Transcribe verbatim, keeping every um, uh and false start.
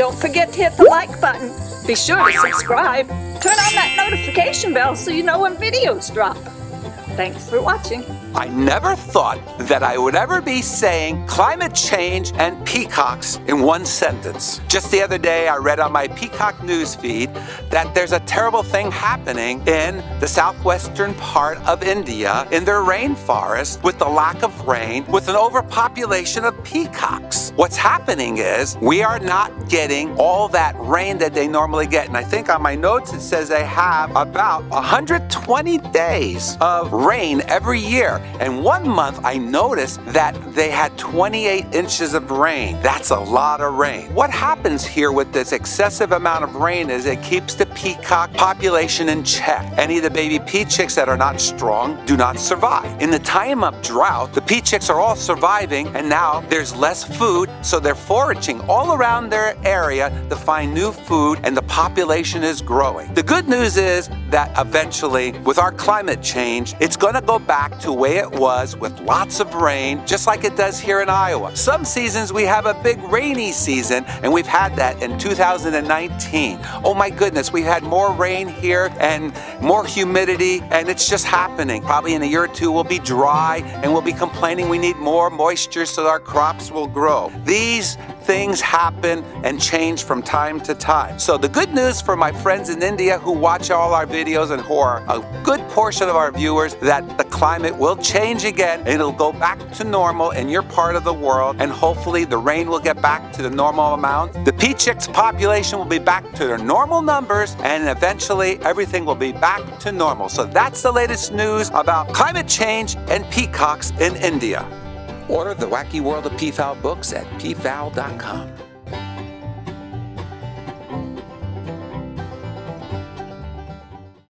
Don't forget to hit the like button. Be sure to subscribe. Turn on that notification bell so you know when videos drop. Thanks for watching. I never thought that I would ever be saying climate change and peacocks in one sentence. Just the other day I read on my peacock news feed that there's a terrible thing happening in the southwestern part of India in their rainforest with the lack of rain, with an overpopulation of peacocks. What's happening is we are not getting all that rain that they normally get. And I think on my notes it says they have about one hundred twenty days of rain every year. And one month I noticed that they had twenty-eight inches of rain. That's a lot of rain. What happens here with this excessive amount of rain is it keeps the peacock population in check. Any of the baby pea chicks that are not strong do not survive. In the time of drought, the pea chicks are all surviving, and now there's less food, so they're foraging all around their area to find new food, and the population is growing. The good news is that eventually, with our climate change, it's going to go back to the way it was, with lots of rain, just like it does here in Iowa. Some seasons we have a big rainy season, and we've had that in two thousand nineteen. Oh my goodness, we've had more rain here and more humidity, and it's just happening. Probably in a year or two we'll be dry, and we'll be complaining we need more moisture so that our crops will grow. These things happen and change from time to time. So the good news for my friends in India who watch all our videos and who are a good portion of our viewers, that the climate will change again, and it'll go back to normal in your part of the world, and hopefully the rain will get back to the normal amount. The pea chicks population will be back to their normal numbers, and eventually everything will be back to normal. So that's the latest news about climate change and peacocks in India. Order the Wacky World of Peafowl books at peafowl dot com.